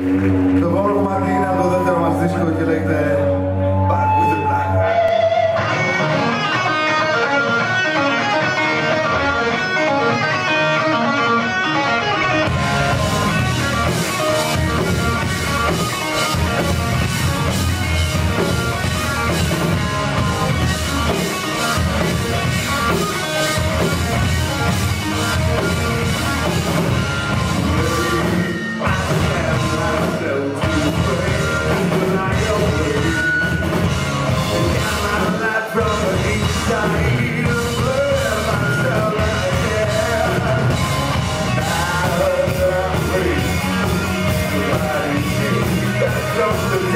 Το επόμενο κομμάτι είναι από το δεύτερο μας δίσκο και λέγεται Back with the Black. Don't